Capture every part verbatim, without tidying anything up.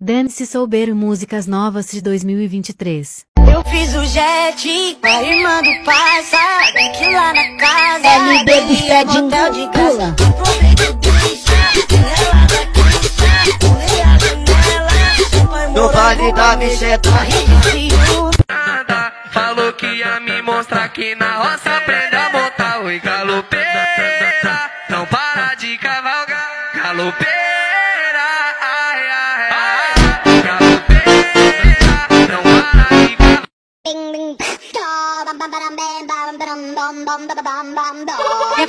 Dane se souber músicas novas de dois mil e vinte e três. Eu fiz o jet com a irmã do passado, aqui lá na casa. É baby fed motel de casa. No vale da Mexeta falou que ia me mostrar que na roça aprende a montar o galopeira. Não para de cavalgar, galopeira.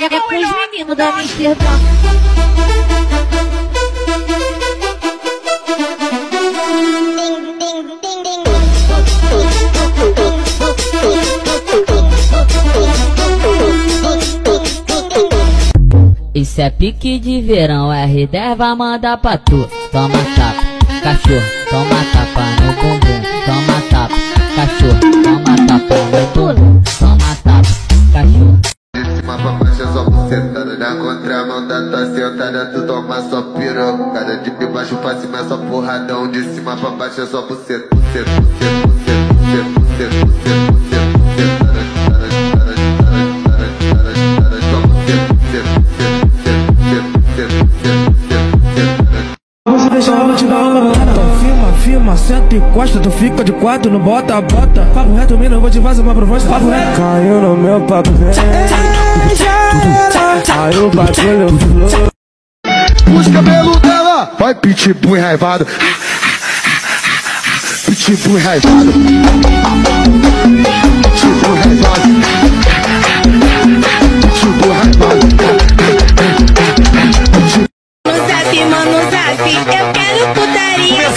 É com os meninos da Amsterdã. Isso é pique de verão, R dez vai mandar pra tu. Toma tapa, cachorro, toma tapa no bumbum. Toma tapa, cachorro, toma tapa no bumbum. Toma tapa, cachorro. Só sentada na contramanda, tá sentada, tu toma só pirocada. De baixo pra cima é só porradão, de cima pra baixo é só buceta. Firma, senta e costa, tu fica de quatro, não bota, bota. Papo reto, mina, eu vou te fazer uma proposta. Papo reto. Caiu no meu papo reto. Aí o bagulho flor. Os cabelos dela. Vai pitbull enraivado. Pitbull enraivado. Pitbull enraivado. Pitbull enraivado. Mano sabe, mano sabe, eu quero putaria.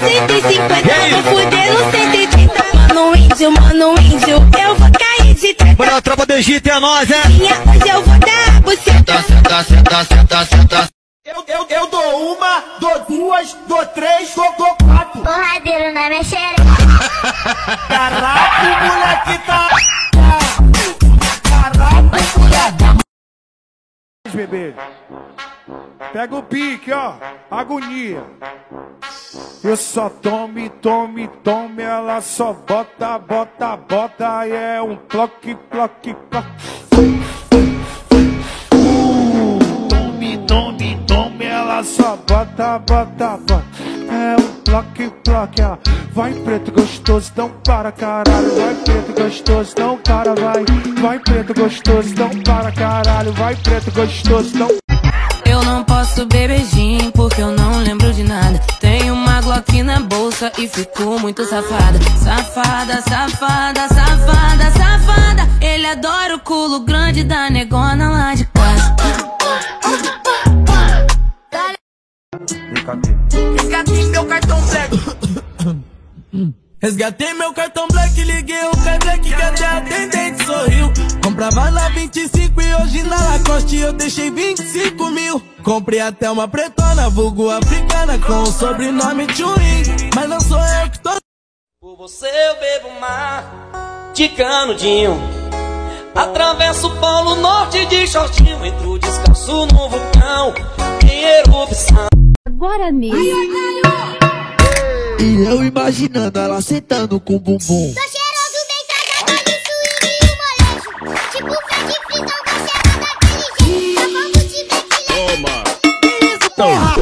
cento e cinquenta, vou fuder no cento e trinta. Mano índio, mano índio, eu vou cair de treta. Bora a tropa do Egito é nós, é? Minha hoje eu vou dar a buceta. Senta, senta, senta, senta. Eu, eu, eu dou uma, dou duas, dou três, dou, dou quatro. Porradeiro na minha xereca. Caraca, o moleque tá... Caraca, o moleque tá... Bebê. Pega o pique, ó, agonia. Eu só tome, tome, tome, ela só bota, bota, bota. E é um clock, clock, clock. Uh, tome, tome, tome, ela só bota, bota, bota. É um clock, clock, ó. Vai preto gostoso, não para caralho. Vai preto gostoso, não para, vai. Vai preto gostoso, não para caralho. Vai preto gostoso, não. Eu não posso beber gin porque eu não lembro de nada. Tenho uma Glock na bolsa e fico muito safada. Safada, safada, safada, safada. Ele adora o culo grande da negona lá de casa. Resgatei meu cartão black. Resgatei meu cartão black, liguei o K-Black que até a atendente sorriu. Comprava lá vinte e cinco e hoje na Lacoste eu deixei vinte e cinco mil. Comprei até uma pretona, vulgo africana, com o sobrenome Tchuin. Mas não sou eu que tô... Por você eu bebo mar de canudinho. Atravesso o polo norte de shortinho. Entro descalço no vulcão em erupção. Agora mesmo... E eu imaginando ela sentando com o bumbum. Tô cheiroso, deitada, tá de swing e o molejo. Tipo Fred Fritão, tá cheirando aquele jeito. Só vamos te ver que leva. Toma! Beleza, porra!